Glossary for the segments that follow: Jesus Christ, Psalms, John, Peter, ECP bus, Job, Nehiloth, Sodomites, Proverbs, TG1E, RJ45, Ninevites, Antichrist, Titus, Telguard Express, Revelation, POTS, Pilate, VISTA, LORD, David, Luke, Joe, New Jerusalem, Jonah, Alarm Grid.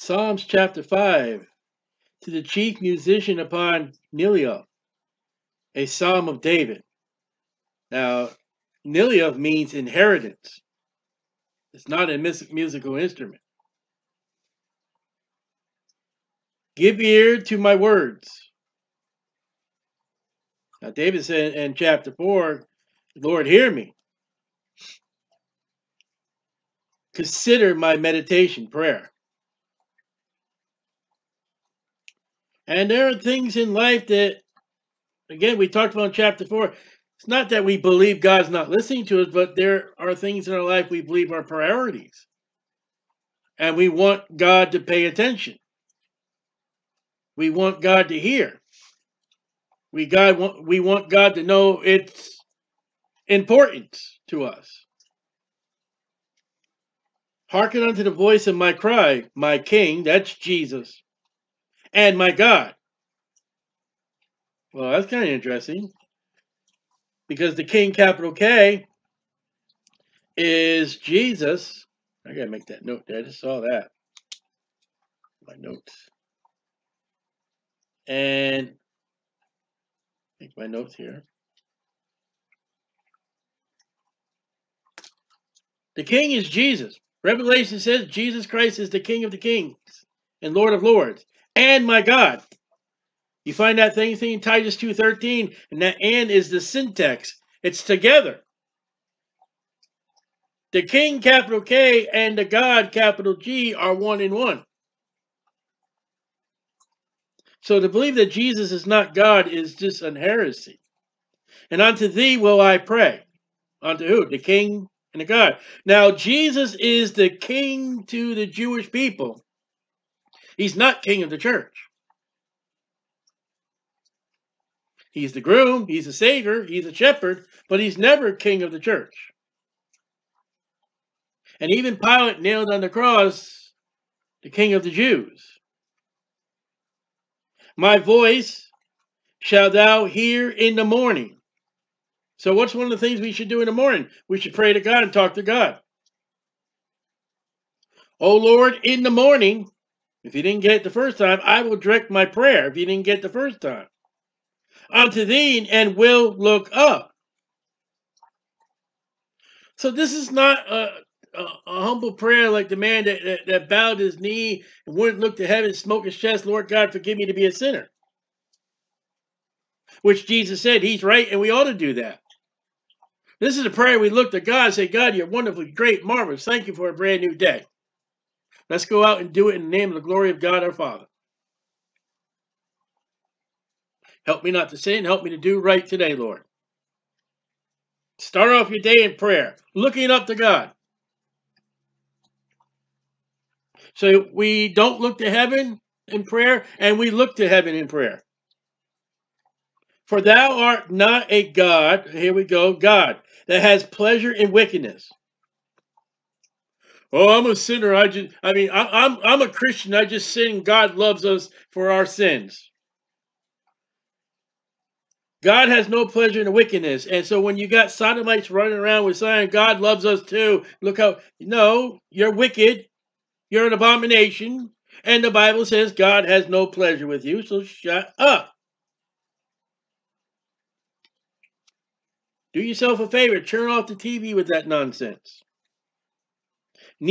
Psalms chapter 5, to the chief musician upon Nehiloth, a psalm of David. Now, Nehiloth means inheritance. It's not a musical instrument. Give ear to my words. Now, David said in chapter 4, Lord, hear me. Consider my meditation, prayer. And there are things in life that, again, we talked about in chapter 4. It's not that we believe God's not listening to us, but there are things in our life we believe are priorities. And we want God to pay attention. We want God to hear. We want God to know its importance to us. Hearken unto the voice of my cry, my King, that's Jesus, and my God. Well, that's kind of interesting, because the King, capital K, is Jesus. I gotta make that note there. I just saw that. My notes. And make my notes here. The King is Jesus. Revelation says Jesus Christ is the King of the kings and Lord of lords, and my God. You find that thing in Titus 2:13, and that "and" is the syntax. It's together. The King, capital K, and the God, capital G, are one in one. So to believe that Jesus is not God is just an heresy. And unto thee will I pray. Unto who? The King and the God. Now, Jesus is the King to the Jewish people. He's not King of the church. He's the groom, he's a savior, he's a shepherd, but he's never King of the church. And even Pilate nailed on the cross the King of the Jews. My voice shall thou hear in the morning. So what's one of the things we should do in the morning? We should pray to God and talk to God. O Lord, in the morning, if you didn't get it the first time, I will direct my prayer if you didn't get it the first time. Unto thee and will look up. So this is not a humble prayer like the man that bowed his knee and wouldn't look to heaven, smoke his chest, Lord God, forgive me to be a sinner. Which Jesus said, he's right and we ought to do that. This is a prayer we look to God and say, God, you're wonderful, great, marvelous. Thank you for a brand new day. Let's go out and do it in the name of the glory of God our Father. Help me not to sin. Help me to do right today, Lord. Start off your day in prayer, looking up to God. So we don't look to heaven in prayer, and we look to heaven in prayer. For thou art not a God, here we go, God, that has pleasure in wickedness. Oh, I'm a sinner. I'm a Christian. I just sin. God loves us for our sins. God has no pleasure in wickedness. And so when you got sodomites running around with saying, God loves us too, look how, no, you're wicked. You're an abomination. And the Bible says God has no pleasure with you, so shut up. Do yourself a favor. Turn off the TV with that nonsense.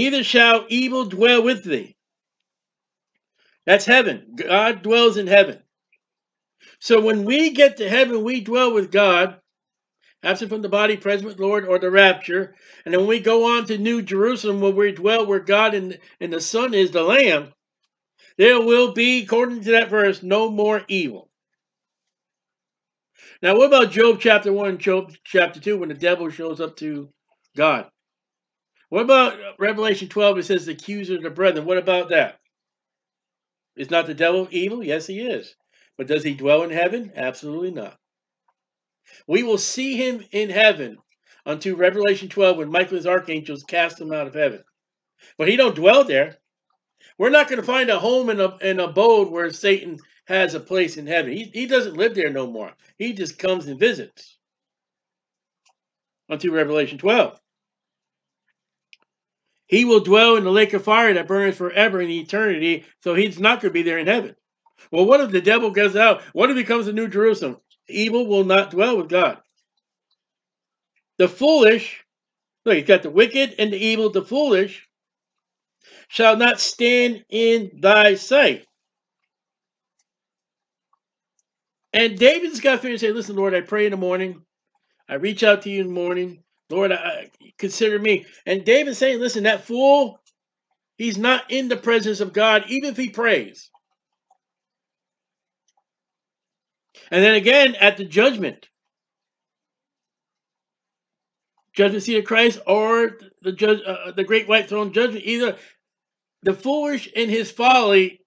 Neither shall evil dwell with thee. That's heaven. God dwells in heaven. So when we get to heaven, we dwell with God, absent from the body, present with the Lord, or the rapture. And then when we go on to New Jerusalem, where we dwell, where God and the Son is the Lamb, there will be, according to that verse, no more evil. Now, what about Job chapter 1 and Job chapter 2, when the devil shows up to God? What about Revelation 12, it says, the accuser of the brethren? What about that? Is not the devil evil? Yes, he is. But does he dwell in heaven? Absolutely not. We will see him in heaven unto Revelation 12 when Michael and his archangels cast him out of heaven. But he don't dwell there. We're not going to find a home and an abode where Satan has a place in heaven. He doesn't live there no more. He just comes and visits unto Revelation 12. He will dwell in the lake of fire that burns forever in eternity. So he's not going to be there in heaven. Well, what if the devil goes out? What if he comes to New Jerusalem? Evil will not dwell with God. The foolish, look, he's got the wicked and the evil, the foolish shall not stand in thy sight. And David's got to finish saying, listen, Lord, I pray in the morning. I reach out to you in the morning. Lord, I consider me. And David's saying, listen, that fool, he's not in the presence of God, even if he prays. And then again, at the judgment seat of Christ, or the great white throne judgment, either the foolish in his folly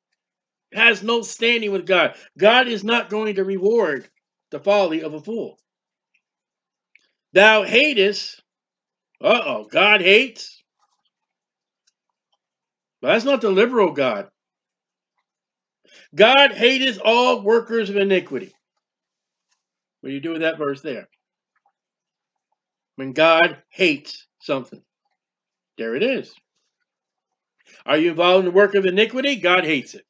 has no standing with God. God is not going to reward the folly of a fool. Thou hatest, God hates. But that's not the liberal God. God hateth all workers of iniquity. What do you do with that verse there? When God hates something, there it is. Are you involved in the work of iniquity? God hates it.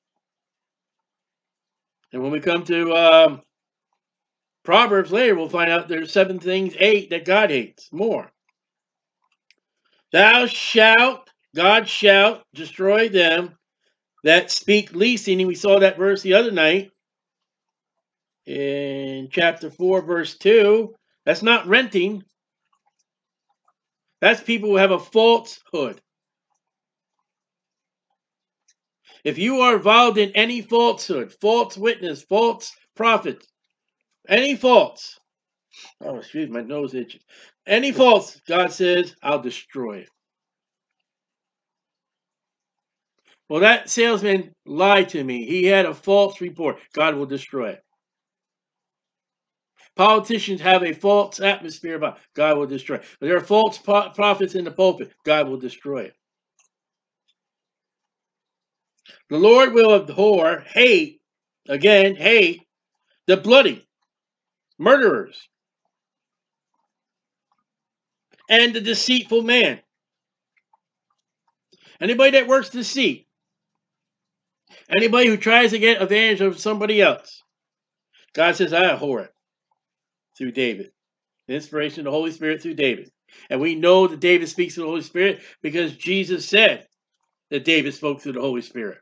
And when we come to Proverbs later, we'll find out there's seven things, eight, that God hates more. Thou shalt, God shalt destroy them that speak leasing. And we saw that verse the other night in chapter 4, verse 2. That's not renting. That's people who have a falsehood. If you are involved in any falsehood, false witness, false prophet, any false, oh, excuse me, my nose itches. Any false, God says, I'll destroy it. Well, that salesman lied to me. He had a false report. God will destroy it. Politicians have a false atmosphere about it. God will destroy it. There are false prophets in the pulpit. God will destroy it. The Lord will abhor, hate, again, hate, the bloody, murderers, and the deceitful man. Anybody that works deceit, anybody who tries to get advantage of somebody else, God says, I abhor it through David. The inspiration of the Holy Spirit through David. And we know that David speaks to the Holy Spirit because Jesus said that David spoke through the Holy Spirit.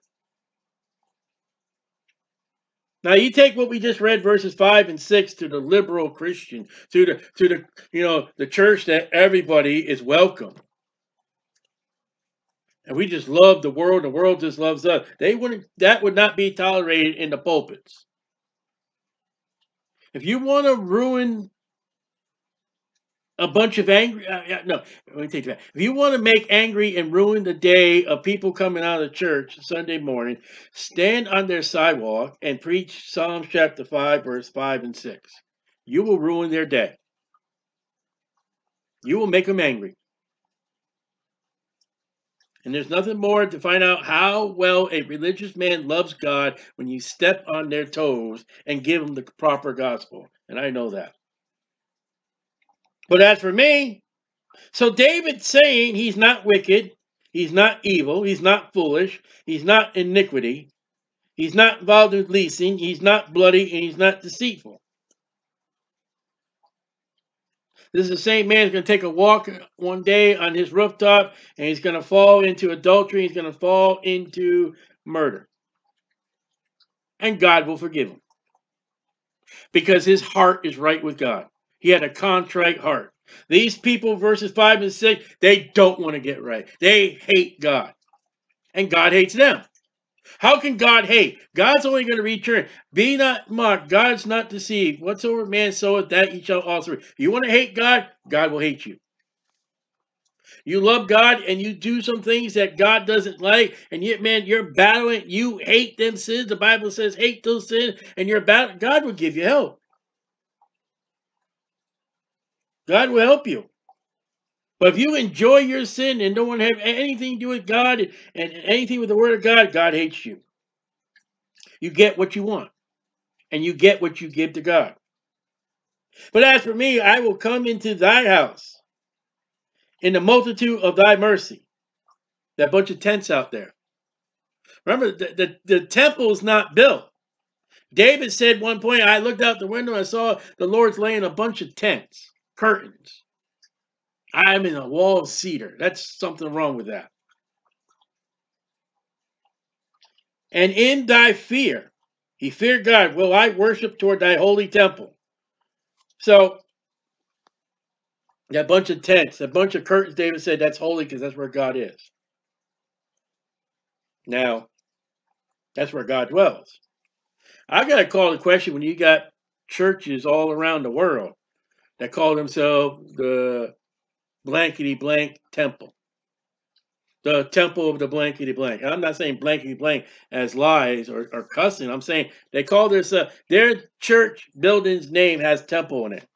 Now you take what we just read, verses 5 and 6, to the liberal Christian, to the the church that everybody is welcome, and we just love the world. The world just loves us. They wouldn't. That would not be tolerated in the pulpits. If you want to ruin a bunch of angry, let me take that back. If you want to make angry and ruin the day of people coming out of church Sunday morning, stand on their sidewalk and preach Psalms chapter 5, verse 5 and 6. You will ruin their day. You will make them angry. And there's nothing more to find out how well a religious man loves God when you step on their toes and give them the proper gospel. And I know that. But as for me, so David's saying he's not wicked, he's not evil, he's not foolish, he's not iniquity, he's not involved in leasing, he's not bloody, and he's not deceitful. This is the same man who's going to take a walk one day on his rooftop, and he's going to fall into adultery, he's going to fall into murder. And God will forgive him. Because his heart is right with God. He had a contrite heart. These people, verses 5 and 6, they don't want to get right. They hate God. And God hates them. How can God hate? God's only going to return. Be not mocked. God's not deceived. Whatsoever man soweth, that he shall also reap. You want to hate God? God will hate you. You love God and you do some things that God doesn't like. And yet, man, you're battling. You hate them sins. The Bible says hate those sins. And you're battling. God will give you help. God will help you. But if you enjoy your sin and don't want to have anything to do with God and anything with the Word of God, God hates you. You get what you want. And you get what you give to God. But as for me, I will come into thy house in the multitude of thy mercy. There are a bunch of tents out there. Remember, the temple's not built. David said at one point, I looked out the window and I saw the Lord's laying a bunch of tents, curtains. I'm in a wall of cedar. That's something wrong with that. And in thy fear, he feared God, will I worship toward thy holy temple. So, that bunch of tents, that bunch of curtains, David said that's holy because that's where God is. Now, that's where God dwells. I've got to call the question when you got churches all around the world that call themselves the blankety blank temple. The temple of the blankety blank. And I'm not saying blankety blank as lies or cussing. I'm saying they call this their church building's name has temple in it.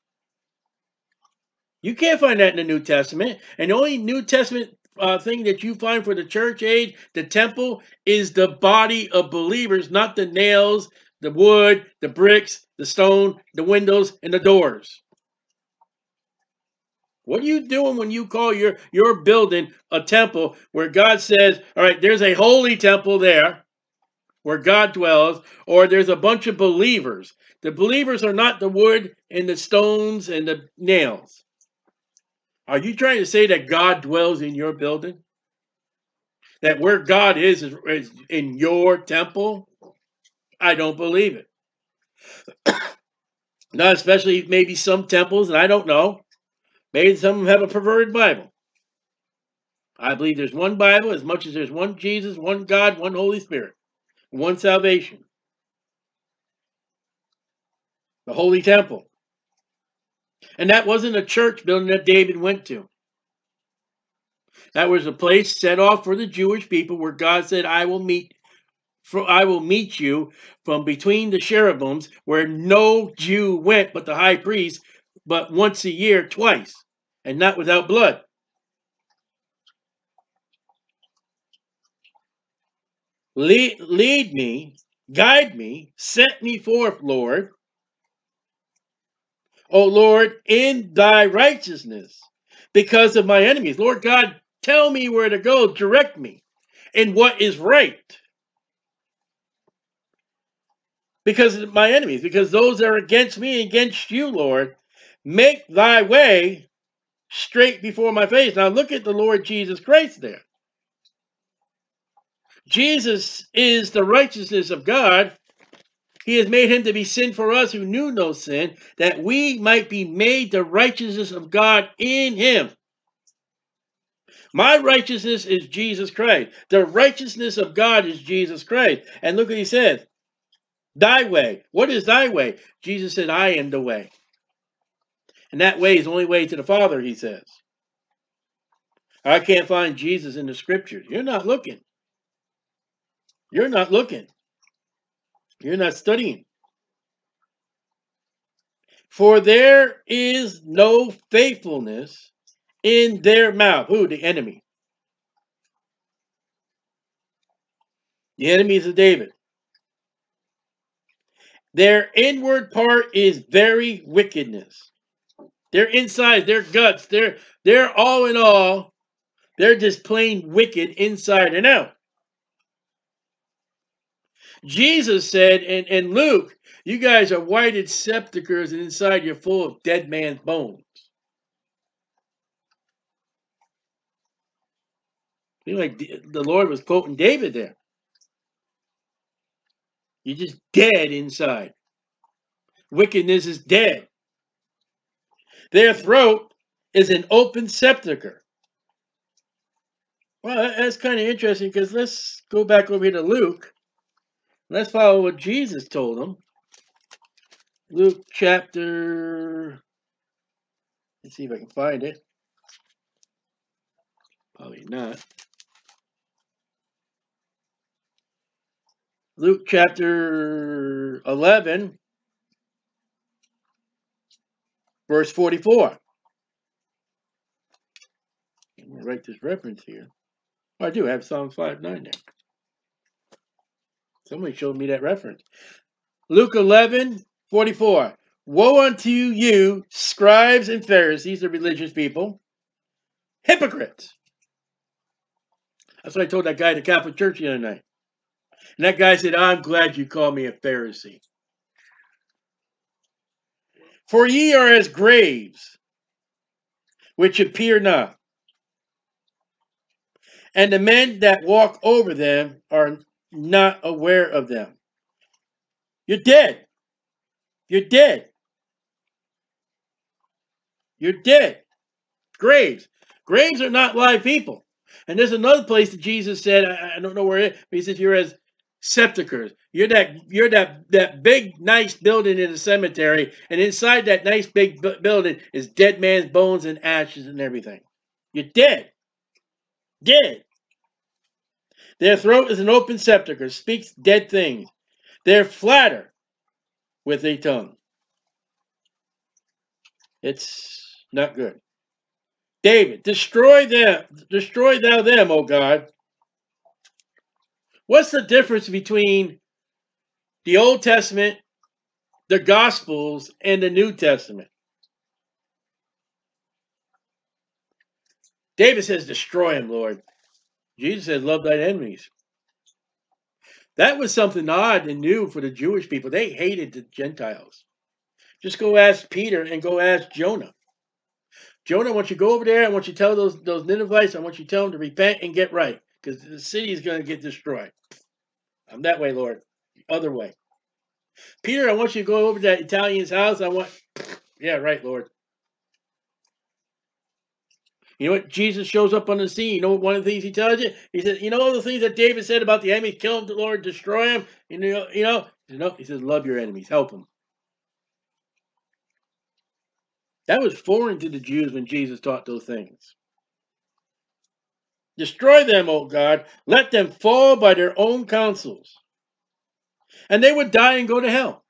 You can't find that in the New Testament. And the only New Testament thing that you find for the church age, the temple, is the body of believers, not the nails, the wood, the bricks, the stone, the windows, and the doors. What are you doing when you call your building a temple where God says, all right, there's a holy temple there where God dwells, or there's a bunch of believers. The believers are not the wood and the stones and the nails. Are you trying to say that God dwells in your building? That where God is in your temple? I don't believe it. Not especially maybe some temples, and I don't know. Maybe some of them have a perverted Bible. I believe there's one Bible as much as there's one Jesus, one God, one Holy Spirit, one salvation. The Holy Temple. And that wasn't a church building that David went to. That was a place set off for the Jewish people where God said, I will meet you from between the cherubims, where no Jew went but the high priest, but once a year, twice, and not without blood. Lead me, guide me, set me forth, Lord. O Lord, in thy righteousness, because of my enemies. Lord God, tell me where to go, direct me in what is right. Because of my enemies, because those that are against me and against you, Lord, make thy way straight before my face. Now look at the Lord Jesus Christ there. Jesus is the righteousness of God. He has made him to be sin for us who knew no sin, that we might be made the righteousness of God in him. My righteousness is Jesus Christ. The righteousness of God is Jesus Christ. And look what he says. Thy way. What is thy way? Jesus said, I am the way. And that way is the only way to the Father, he says. I can't find Jesus in the scriptures. You're not looking. You're not looking. You're not studying. For there is no faithfulness in their mouth. Who? The enemy. The enemies of David. Their inward part is very wickedness. Their insides, their guts, they're all in all. They're just plain wicked inside and out. Jesus said in Luke, you guys are whited sepulchres, and inside you're full of dead man's bones. I feel like the Lord was quoting David there. You're just dead inside. Wickedness is dead. Their throat is an open sepulchre. Well, that's kind of interesting, because let's go back over here to Luke. Let's follow what Jesus told them. Luke chapter, let's see if I can find it. Probably not. Luke chapter 11, verse 44. I'm going to write this reference here. Oh, I do have Psalms 5:9 there. Somebody showed me that reference. Luke 11:44. Woe unto you, scribes and Pharisees, the religious people, hypocrites, That's what I told that guy at the Catholic Church the other night. And that guy said, I'm glad you call me a Pharisee. For ye are as graves, which appear not. And the men that walk over them are not aware of them. You're dead. You're dead. You're dead. Graves. Graves are not live people. And there's another place that Jesus said, I don't know where it is, but he says you're as sepulchres. You're that big nice building in the cemetery, and inside that nice big building is dead man's bones and ashes and everything. You're dead. Dead. Their throat is an open sepulchre, speaks dead things. They're flatter with a tongue. It's not good. David, destroy them, destroy thou them, O God. What's the difference between the Old Testament, the Gospels, and the New Testament? David says, destroy him, Lord. Jesus said, love thine enemies. That was something odd and new for the Jewish people. They hated the Gentiles. Just go ask Peter and go ask Jonah. Jonah, I want you to go over there. I want you to tell those Ninevites, I want you to tell them to repent and get right. Because the city is going to get destroyed. I'm that way, Lord. The other way. Peter, I want you to go over to that Italian's house. Yeah, right, Lord. You know what? Jesus shows up on the scene. You know what one of the things he tells you? He says, you know all the things that David said about the enemy? Kill him, Lord, destroy him. He says, love your enemies. Help them. That was foreign to the Jews when Jesus taught those things. Destroy them, O God. Let them fall by their own counsels. And they would die and go to hell.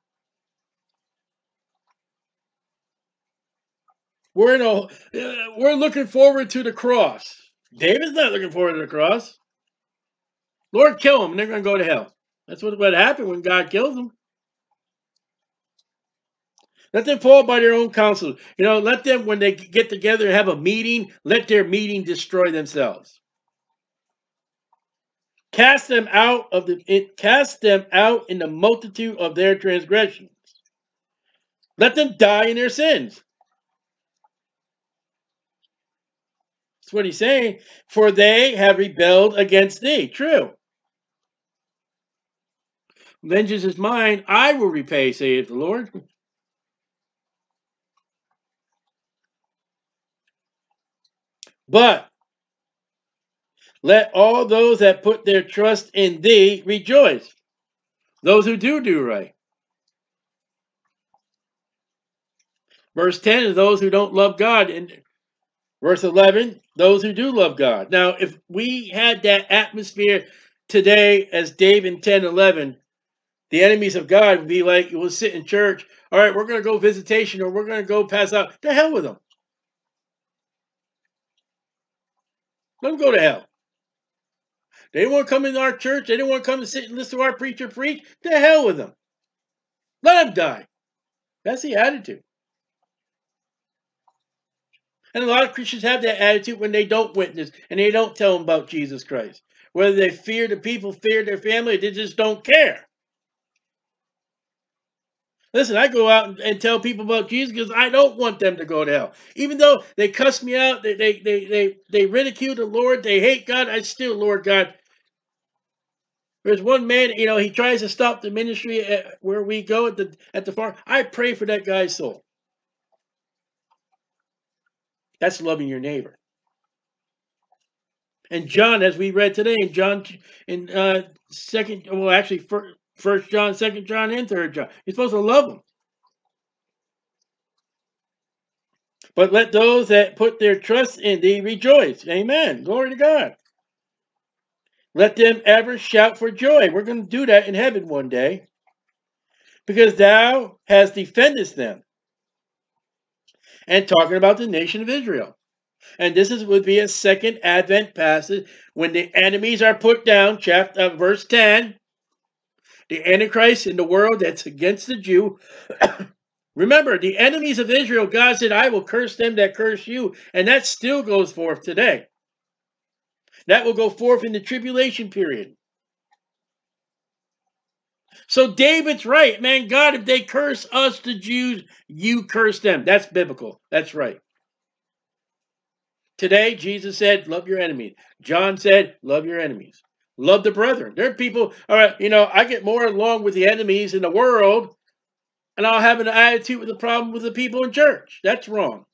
We're looking forward to the cross. David's not looking forward to the cross. Lord, kill them, and they're going to go to hell. That's what happened when God killed them. Let them fall by their own counsel. You know, let them, when they get together and have a meeting, let their meeting destroy themselves. Cast them out in the multitude of their transgressions. Let them die in their sins. That's what he's saying. For they have rebelled against thee. True. Vengeance is mine. I will repay, saith the Lord. But let all those that put their trust in thee rejoice. Those who do right. Verse 10 is those who don't love God. And verse 11, those who do love God. Now, if we had that atmosphere today as David 10:11, the enemies of God would be like, we'll sit in church. All right, we're going to go visitation or we're going to go pass out. To hell with them. Let them go to hell. They didn't want to come into our church. They didn't want to come and sit and listen to our preacher preach. To hell with them. Let them die. That's the attitude. And a lot of Christians have that attitude when they don't witness and they don't tell them about Jesus Christ. Whether they fear the people, fear their family, they just don't care. Listen, I go out and tell people about Jesus because I don't want them to go to hell. Even though they cuss me out, they ridicule the Lord, they hate God, I still, Lord God. There's one man, you know, he tries to stop the ministry at where we go at the farm. I pray for that guy's soul. That's loving your neighbor. And John, as we read today, in John, in First John, Second John, and Third John, you're supposed to love them. But let those that put their trust in thee rejoice. Amen. Glory to God. Let them ever shout for joy. We're going to do that in heaven one day, because thou hast defended them. And talking about the nation of Israel. And this is, would be a second advent passage. When the enemies are put down, verse 10. The Antichrist in the world that's against the Jew. Remember, the enemies of Israel, God said, I will curse them that curse you. And that still goes forth today. That will go forth in the tribulation period. So David's right, man. God, if they curse us, the Jews, you curse them. That's biblical. That's right. Today, Jesus said, love your enemies. John said, love your enemies. Love the brethren. There are people, all right, you know, I get more along with the enemies in the world, and I'll have an attitude with the problem with the people in church. That's wrong.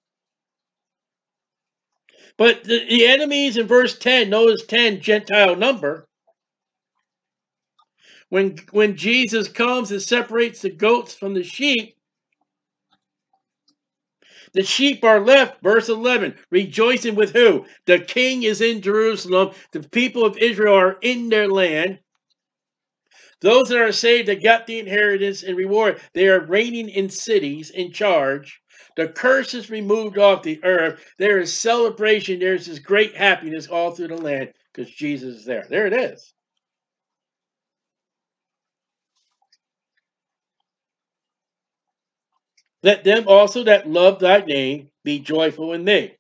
But the enemies in verse 10, notice 10, Gentile number. When Jesus comes and separates the goats from the sheep are left, verse 11, rejoicing with who? The king is in Jerusalem. The people of Israel are in their land. Those that are saved, they got the inheritance and reward. They are reigning in cities, in charge. The curse is removed off the earth. There is celebration. There's this great happiness all through the land because Jesus is there. There it is. Let them also that love thy name be joyful in thee.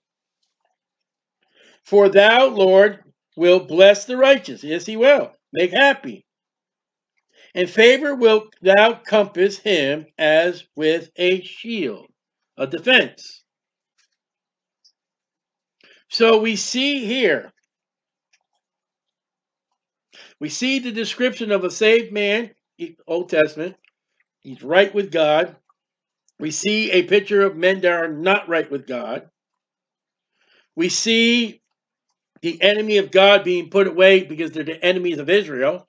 For thou, Lord, will bless the righteous. Yes, he will. Make happy. And favor wilt thou compass him as with a shield, a defense. So we see here, we see the description of a saved man, Old Testament. He's right with God. We see a picture of men that are not right with God. We see the enemy of God being put away because they're the enemies of Israel.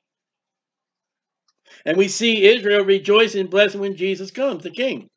And we see Israel rejoicing and blessing when Jesus comes, the king.